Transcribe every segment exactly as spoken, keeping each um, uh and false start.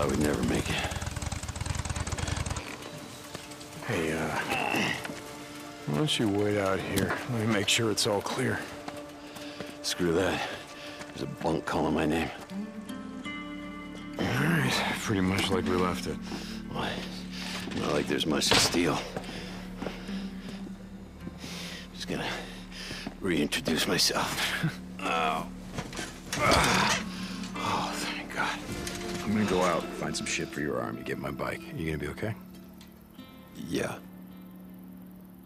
thought we'd never make it. Hey, uh, why don't you wait out here? Let me make sure it's all clear. Screw that. There's a bunk calling my name. All right, pretty much like we left it. Well, not like there's much to steal. Just gonna reintroduce myself. Oh. Oh, thank God. I'm gonna go out and find some shit for your arm to get my bike. Are you gonna be okay? Yeah.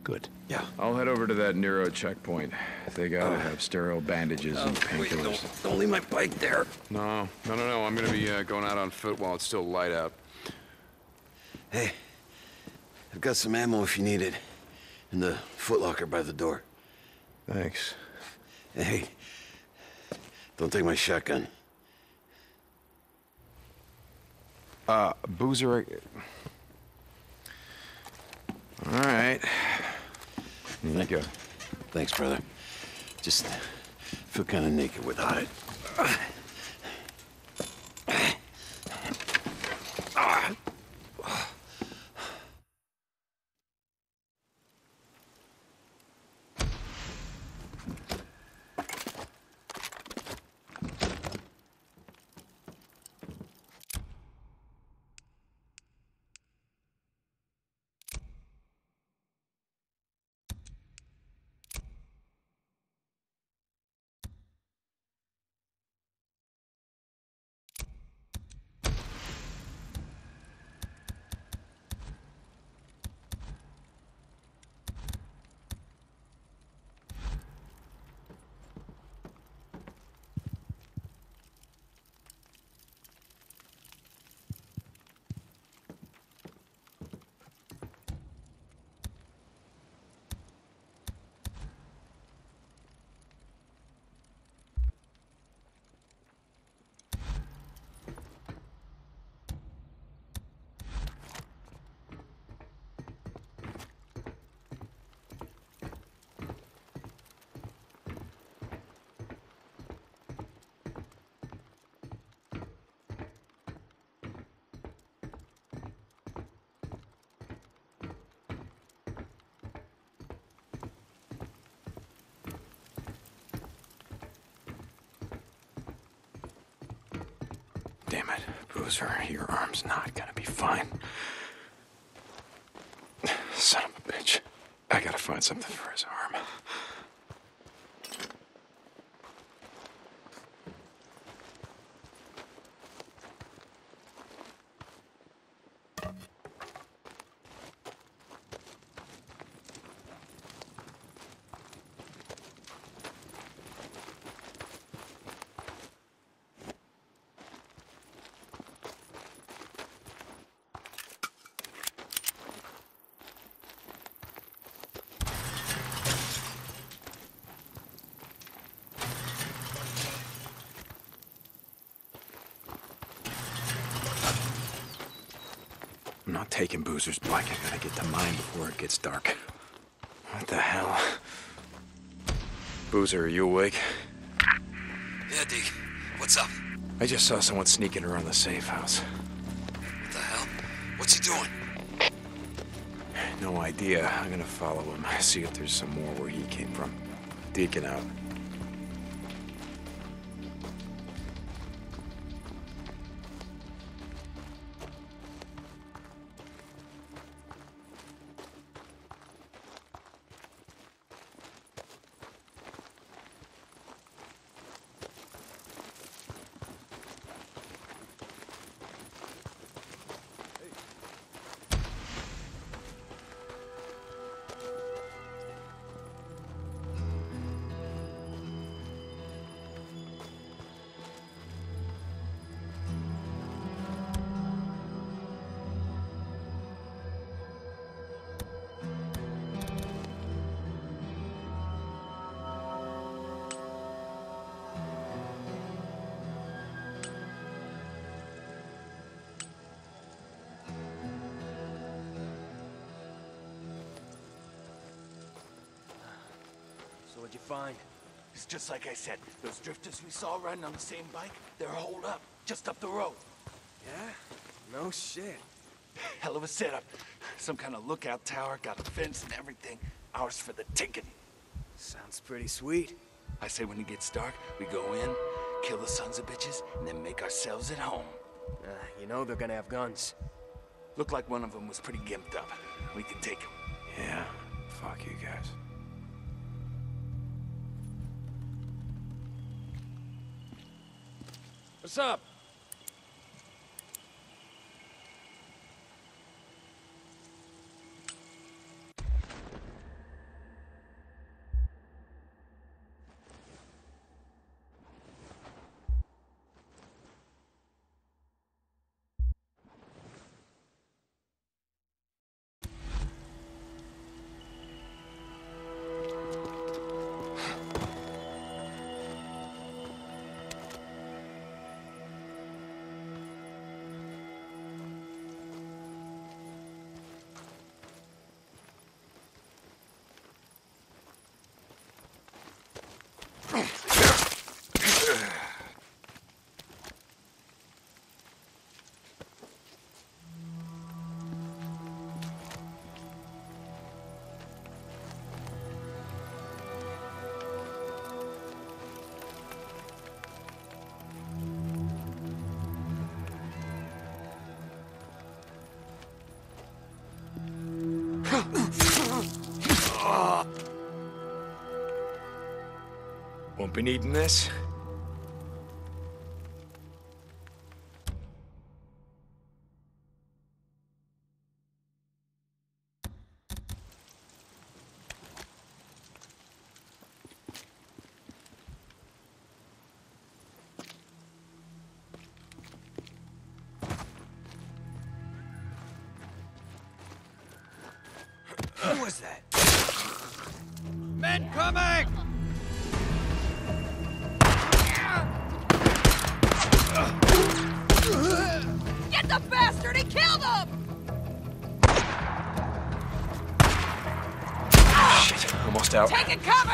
Good. Yeah. I'll head over to that Nero checkpoint. They gotta oh. have sterile bandages oh, and painkillers. Don't, don't leave my bike there. No, no, no, no. I'm gonna be uh, going out on foot while it's still light out. Hey, I've got some ammo if you need it. In the footlocker by the door. Thanks. Hey, don't take my shotgun. Uh, Boozer. All right. Thank you. Thanks, brother. Just feel kind of naked without it. Damn it, Boozer, your arm's not gonna be fine. Son of a bitch. I gotta find something for his arm. I'm not taking Boozer's bike. I gotta get to mine before it gets dark. What the hell? Boozer, are you awake? Yeah, Deke. What's up? I just saw someone sneaking around the safe house. What the hell? What's he doing? No idea. I'm gonna follow him. See if there's some more where he came from. Deacon out. What'd you find? It's just like I said. Those drifters we saw riding on the same bike, they're holed up, just up the road. Yeah? No shit. Hell of a setup. Some kind of lookout tower, got a fence and everything. Ours for the ticket. Sounds pretty sweet. I say when it gets dark, we go in, kill the sons of bitches, and then make ourselves at home. Uh, you know they're gonna have guns. Looked like one of them was pretty gimped up. We can take him. Yeah, fuck you guys. What's up? Won't be needing this. What was that? Men coming! Get the bastard and kill them! Shit, almost out. Taking cover!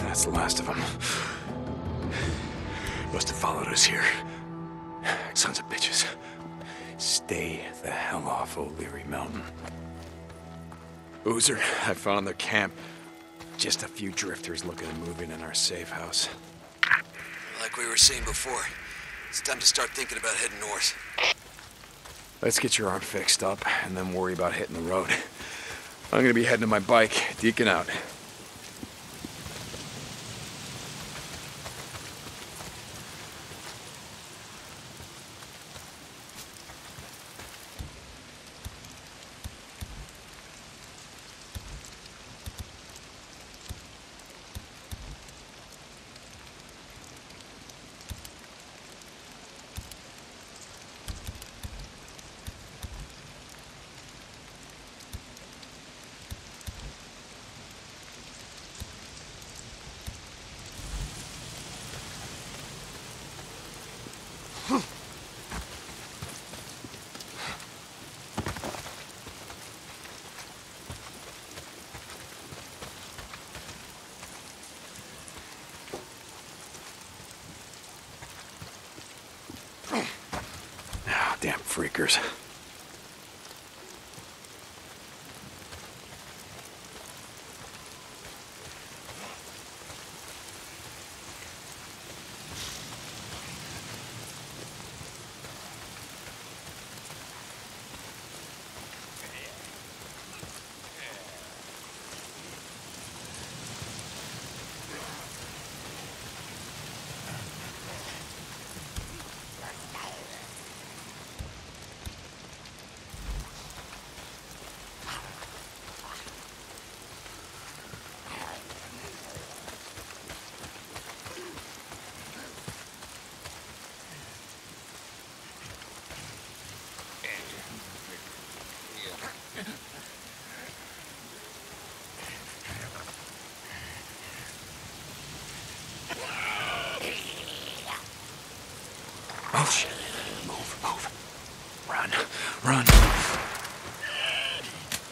That's the last of them. Must have followed us here. Sons of bitches. Stay the hell off O'Leary Mountain. Oozer, I found their camp. Just a few drifters looking to move in in our safe house. Like we were saying before, it's time to start thinking about heading north. Let's get your arm fixed up, and then worry about hitting the road. I'm gonna be heading to my bike. Deacon out. Damn freakers.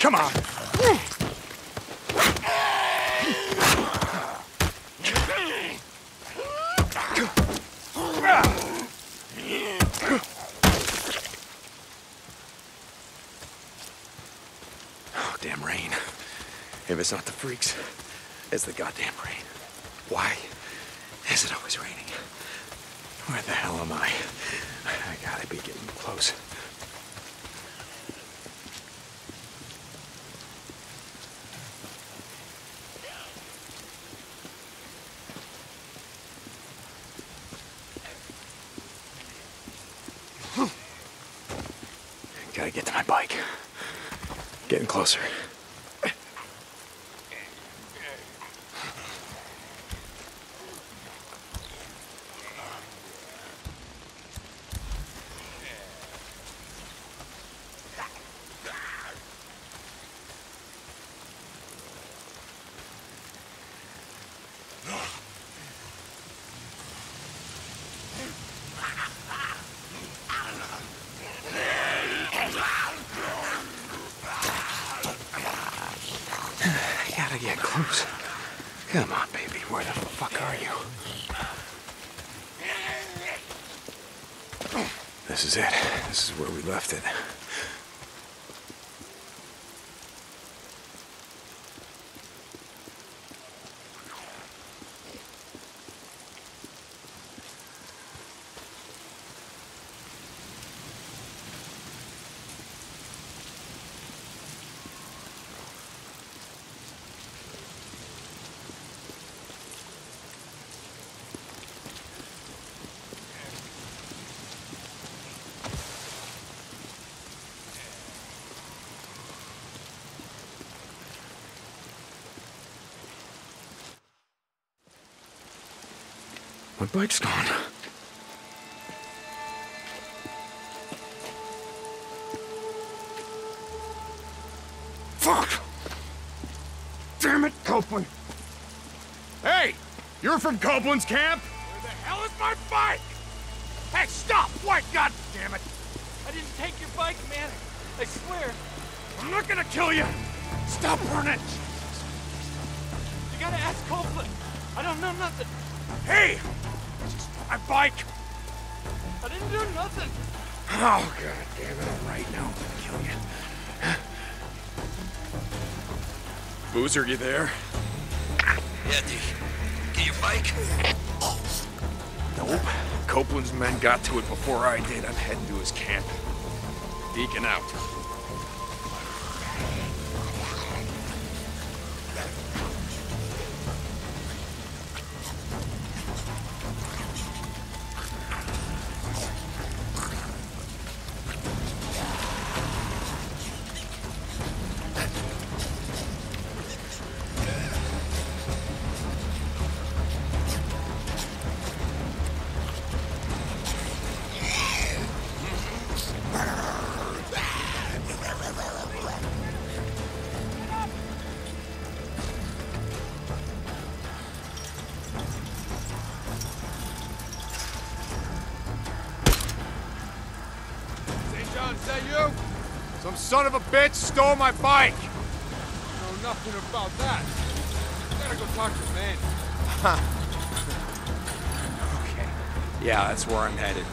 Come on. Oh, damn rain. If it's not the freaks, it's the goddamn rain. Why is it always raining? Where the hell am I? I gotta be getting close. Gotta get to my bike. Getting closer. Get close. Come on, baby. Where the fuck are you? This is it. This is where we left it. My bike's gone. Fuck! Damn it, Copeland! Hey! You're from Copeland's camp? Where the hell is my bike? Hey, stop! Wait, god damn it! I didn't take your bike, man. I swear. I'm not gonna kill you! Stop burning! You gotta ask Copeland. I don't know nothing. Hey! My bike! I didn't do nothing! Oh, god damn it, all right now I'm gonna kill you. Boozer, you there? Yeah, D. Get your bike? Nope. Copeland's men got to it before I did. I'm heading to his camp. Deacon out. Is that you? Some son of a bitch stole my bike! I know nothing about that. I gotta go talk to the man. Huh. Okay. Yeah, that's where I'm headed.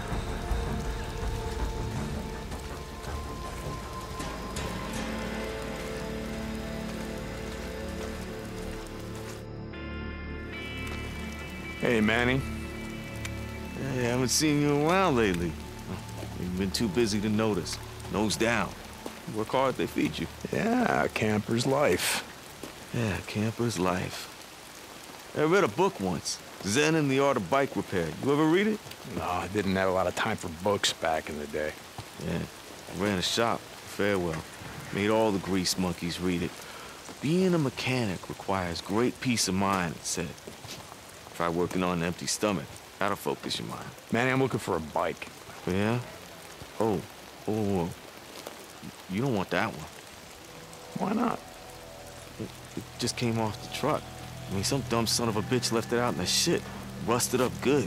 Hey, Manny. Hey, I haven't seen you in a while lately. You've been too busy to notice. Nose down. Work hard, they feed you. Yeah, camper's life. Yeah, camper's life. I read a book once, Zen and the Art of Bike Repair. You ever read it? No, I didn't have a lot of time for books back in the day. Yeah, I ran a shop, Farewell. Made all the grease monkeys read it. Being a mechanic requires great peace of mind, it said. Try working on an empty stomach. That'll focus your mind. Manny, I'm looking for a bike. Yeah? Oh, oh, you don't want that one. Why not? It, it just came off the truck. I mean, some dumb son of a bitch left it out in the shit. Rusted up good.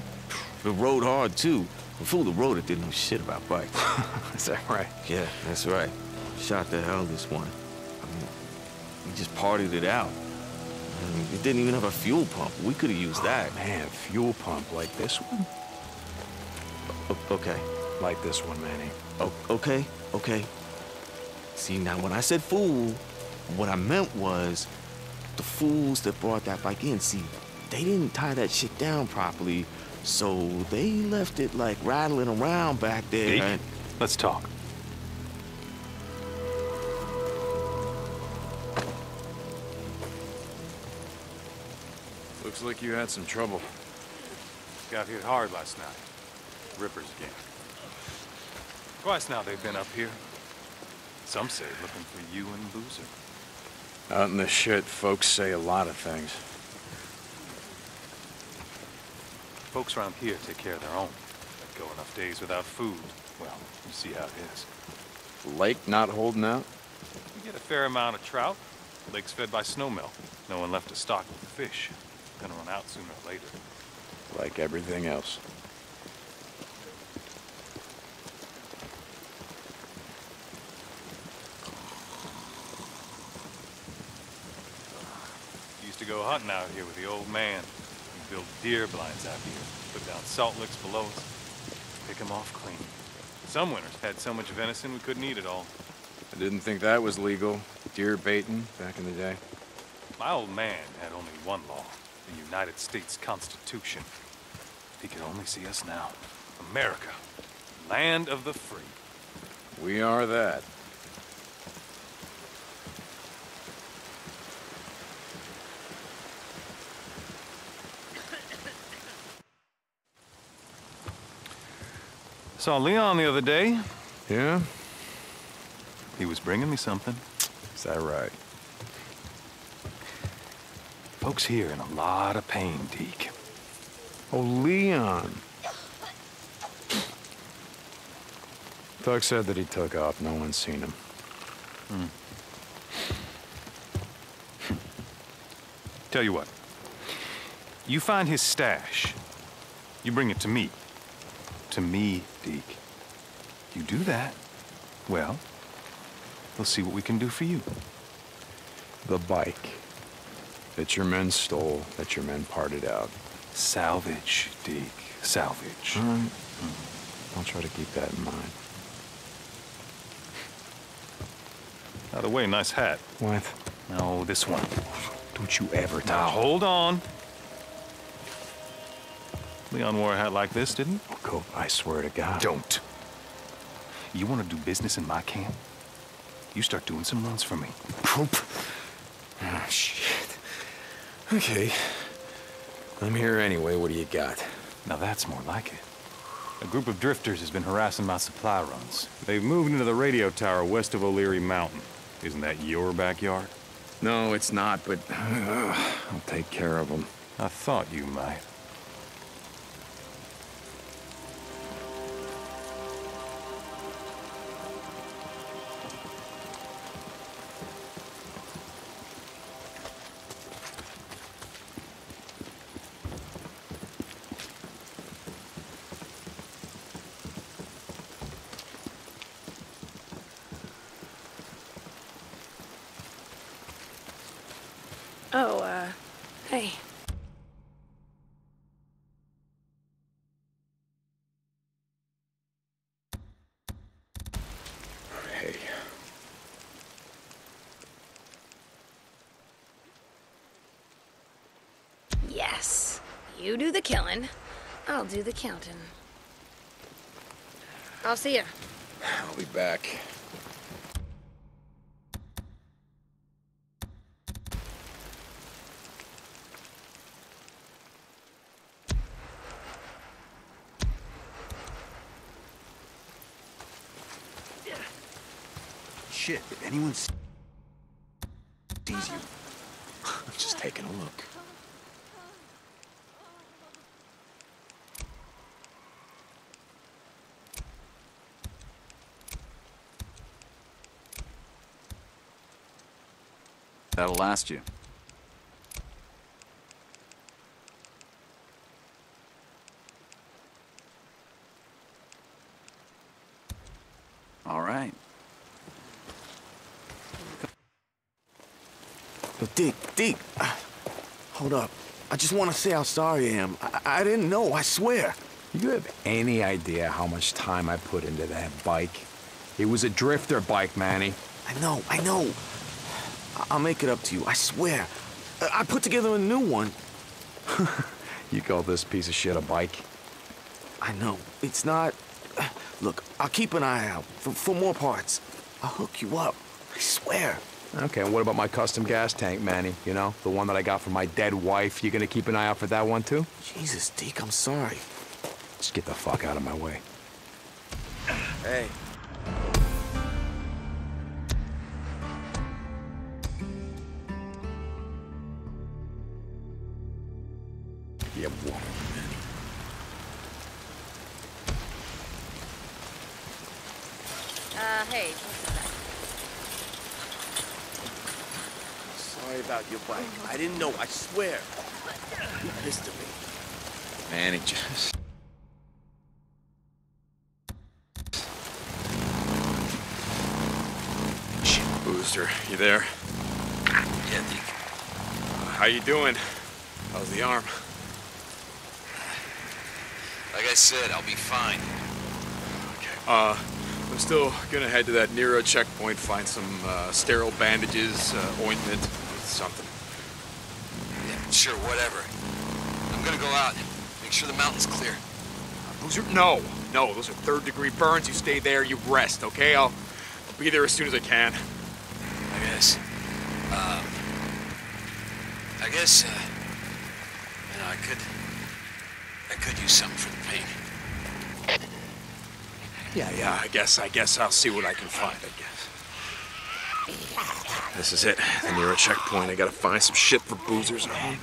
It rode hard, too. The fool that rode it didn't know shit about bikes. Is that right? Yeah, that's right. Shot the hell this one. I mean, We just partied it out. And it didn't even have a fuel pump. We could have used oh, that. Man, fuel pump like this one? O okay. Like this one, Manny. Oh, okay, okay. See, now when I said fool, what I meant was the fools that brought that bike in. See, they didn't tie that shit down properly, so they left it like rattling around back there. Deacon, let's talk. Looks like you had some trouble. Got hit hard last night. Rippers again. Twice now they've been up here. Some say looking for you and Boozer. Out in the shit, folks say a lot of things. Folks around here take care of their own. They go enough days without food. Well, you see how it is. Lake not holding out? We get a fair amount of trout. Lake's fed by snowmelt. No one left to stock with the fish. Gonna run out sooner or later. Like everything else. Go hunting out here with the old man. We build deer blinds out here, put down salt licks below us, pick them off clean. Some winters had so much venison we couldn't eat it all. I didn't think that was legal, deer baiting back in the day. My old man had only one law, the United States Constitution. He could only see us now. America, land of the free. We are that. Saw Leon the other day. Yeah? He was bringing me something. Is that right? Folks here in a lot of pain, Deke. Oh, Leon. Doug said that he took off. No one's seen him. Hmm. Tell you what. You find his stash. You bring it to me. To me, Deke. You do that, well, we'll see what we can do for you. The bike that your men stole, that your men parted out. Salvage, Deke. Salvage. All right. I'll try to keep that in mind. By the way, nice hat. What? No, this one. Don't you ever touch it. Now, hold on. Leon wore a hat like this, didn't he? Cope, I swear to God. Don't. You want to do business in my camp? You start doing some runs for me. Cope. Oh, shit. Okay. I'm here anyway. What do you got? Now that's more like it. A group of drifters has been harassing my supply runs. They've moved into the radio tower west of O'Leary Mountain. Isn't that your backyard? No, it's not, but uh, I'll take care of them. I thought you might. Oh, uh, hey. Hey. Yes. You do the killing. I'll do the counting. I'll see ya. I'll be back. Shit, if anyone sees you, I'm just taking a look. That'll last you. All right. Yo, Dick, Dick, I, hold up. I just want to say how sorry I am. I, I didn't know, I swear. You have any idea how much time I put into that bike? It was a drifter bike, Manny. I know, I know. I I'll make it up to you, I swear. I, I put together a new one. You call this piece of shit a bike? I know, it's not... Look, I'll keep an eye out for, for more parts. I'll hook you up, I swear. Okay, and what about my custom gas tank, Manny? You know, the one that I got from my dead wife. You gonna keep an eye out for that one, too? Jesus, Deke, I'm sorry. Just get the fuck out of my way. Hey. Yeah, woman, Manny. Uh, hey. Sorry about your bike. I didn't know, I swear. You pissed at me. Man, it just... Shit, Booster, you there? Yeah, Deke. Uh, how you doing? How's the arm? Like I said, I'll be fine. Okay. Uh, I'm still gonna head to that Nero checkpoint, find some uh, sterile bandages, uh, ointment, something. Yeah, sure, whatever. I'm gonna go out and make sure the mountain's clear. Uh, those are, no, no, those are third-degree burns. You stay there, you rest, okay? I'll, I'll be there as soon as I can. I guess. Um, I guess, uh, you know, I could... I could use something for the pain. Yeah, yeah, I guess, I guess I'll see what I can find, I guess. This is it. The Nero checkpoint. I gotta find some shit for boozers at home.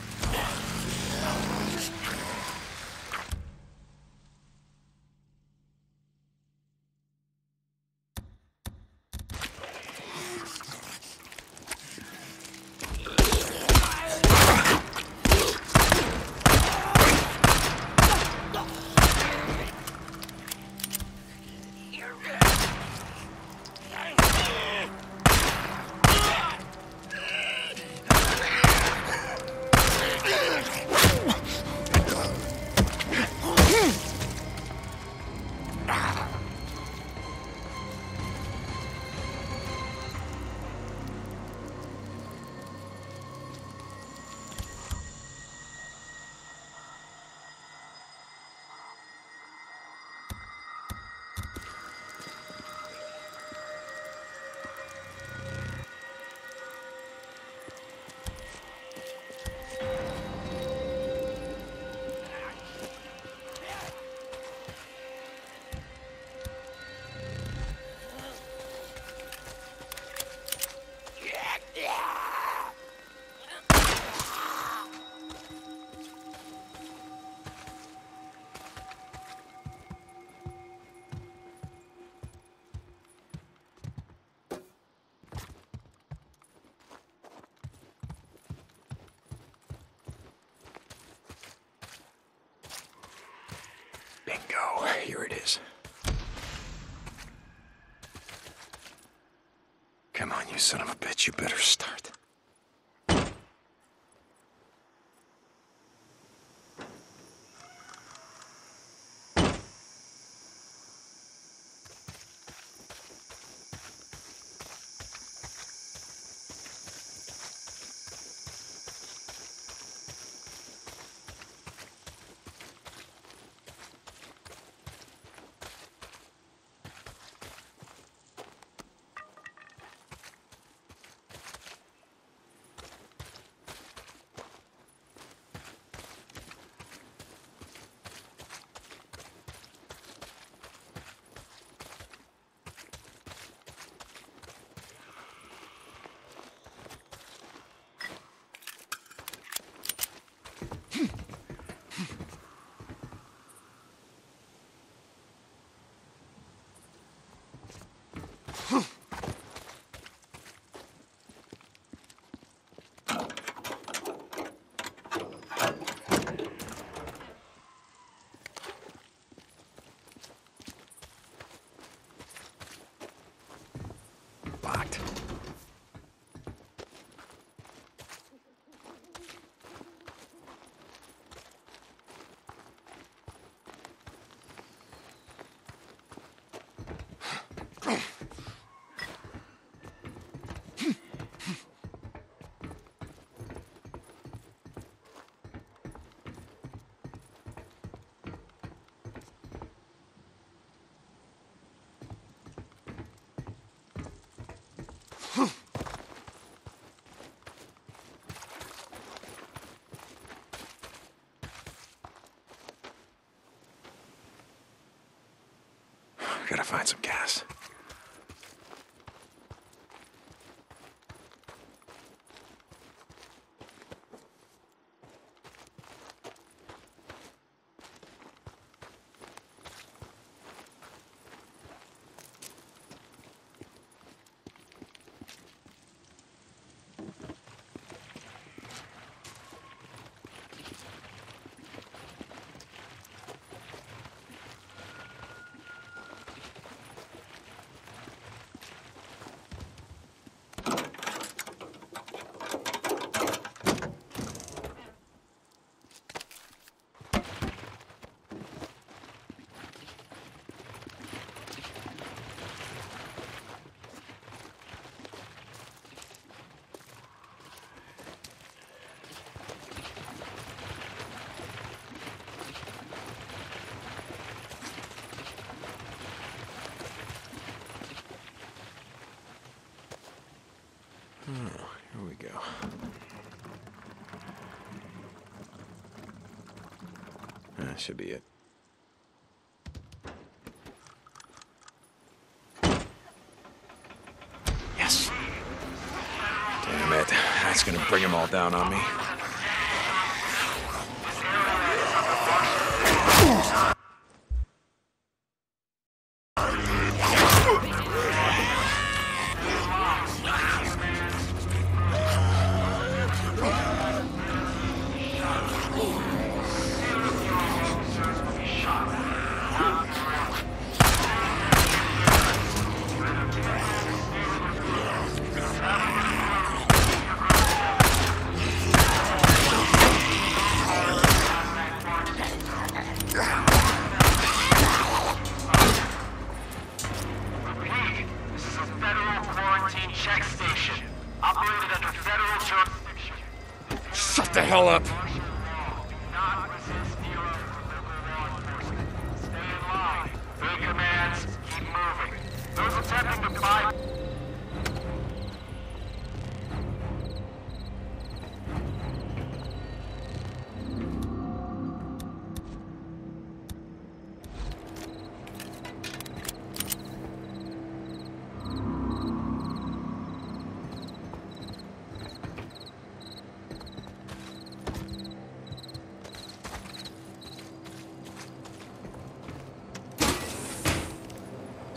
Bingo, here it is. Come on, you son of a bitch, you better start. gotta find some gas. That should be it. Yes. Damn it. That's gonna bring them all down on me.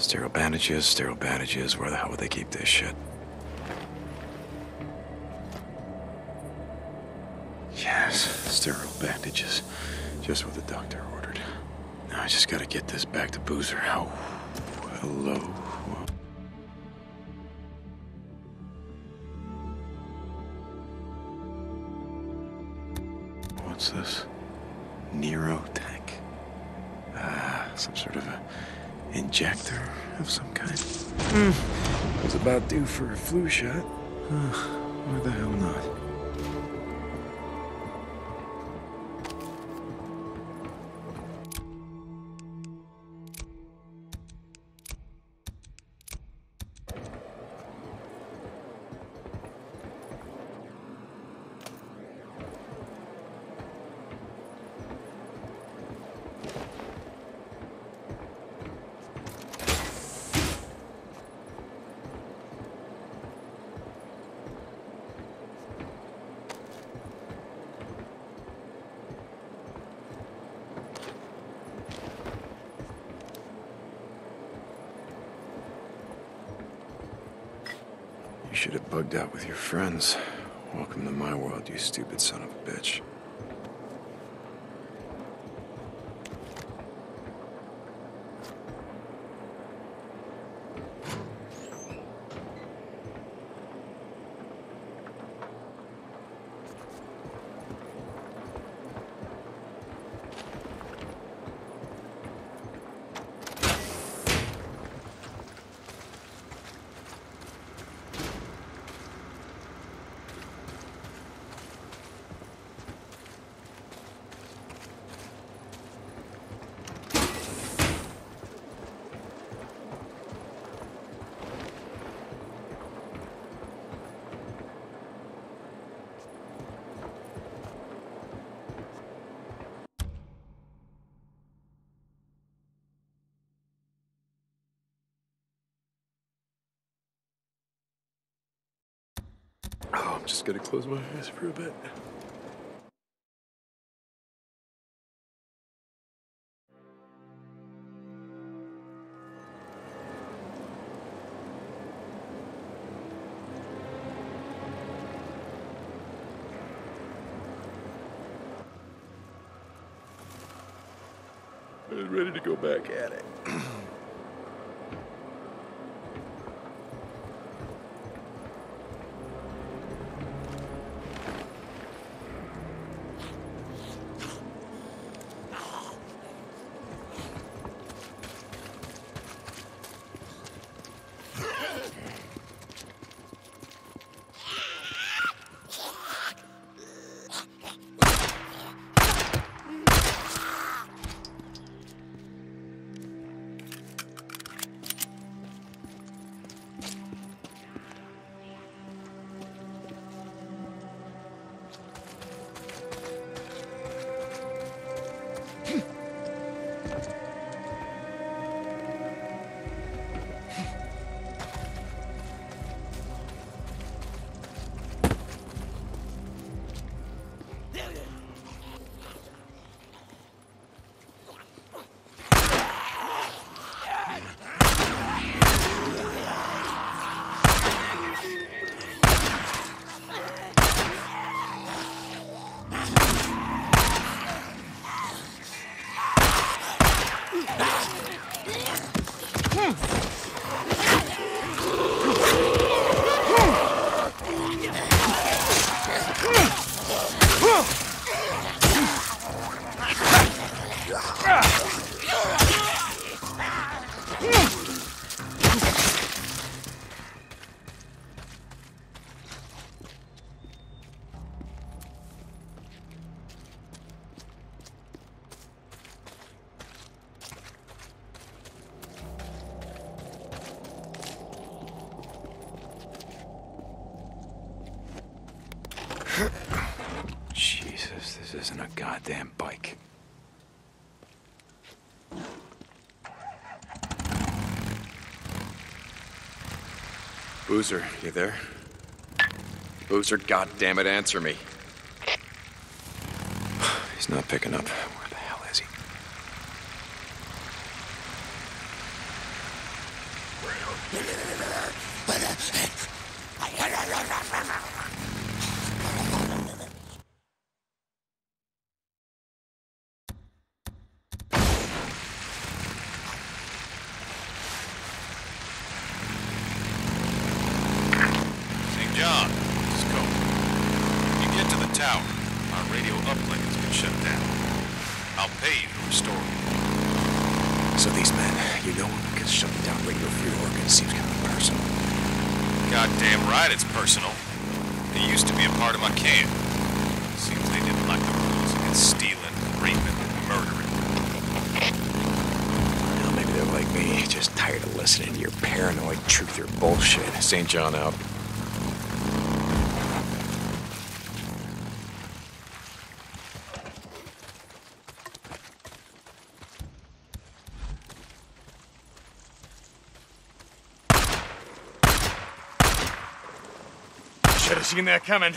Sterile bandages, sterile bandages, where the hell would they keep this shit? Yes, sterile bandages, just what the doctor ordered. Now I just gotta get this back to Boozer. Oh, hello. What's this? Nero tank. Ah, some sort of a injector of some kind. Mm. I was about due for a flu shot. Uh, why the hell not? You should have bugged out with your friends. Welcome to my world, you stupid son of a bitch. I'm just gonna close my eyes for a bit. Ready to go back at it. Jesus, this isn't a goddamn bike. Boozer, you there? Boozer, goddammit, answer me. He's not picking up. Where the hell is he? Saint John out. Should have seen that coming.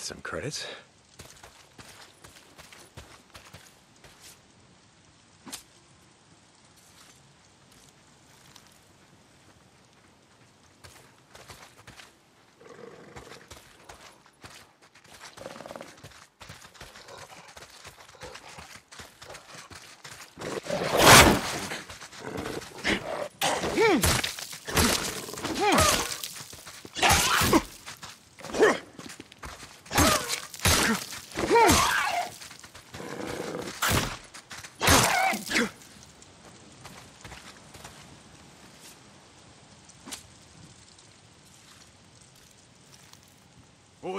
Some credits.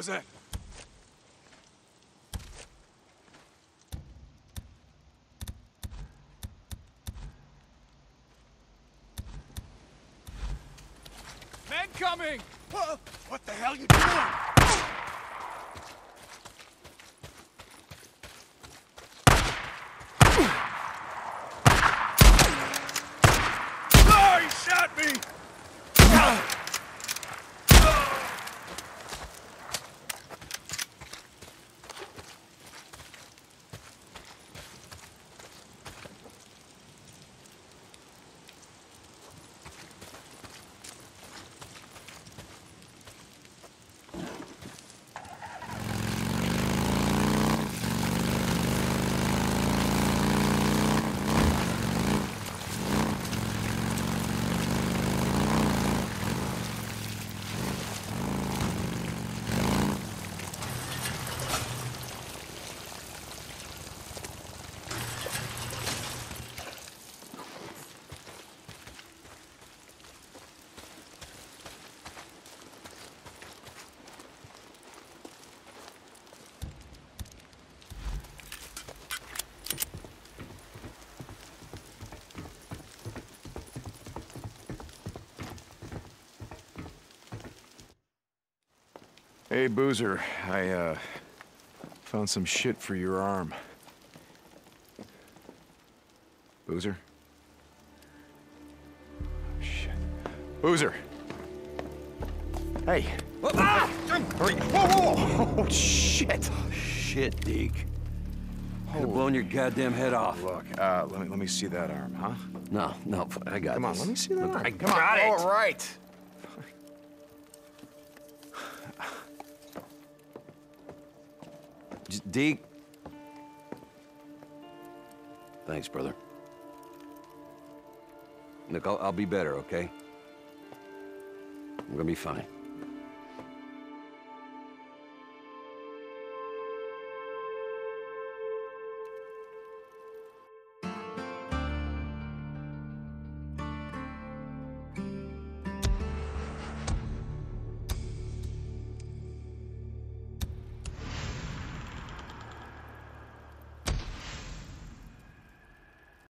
was that? Men coming! Huh? What the hell are you doing? Hey, Boozer, I, uh, found some shit for your arm. Boozer? Oh, shit. Boozer! Hey! Whoa, ah! Hurry! Whoa, whoa, whoa! Oh, shit! Oh, shit, Deke. Could have blown your goddamn head off. Look, uh, let me, let me see that arm, huh? No, no, I got it. Come on, this. let me see that arm. I got Come on. it! All right! Deke. Thanks, brother. Look, I'll, I'll be better, okay? I'm gonna be fine.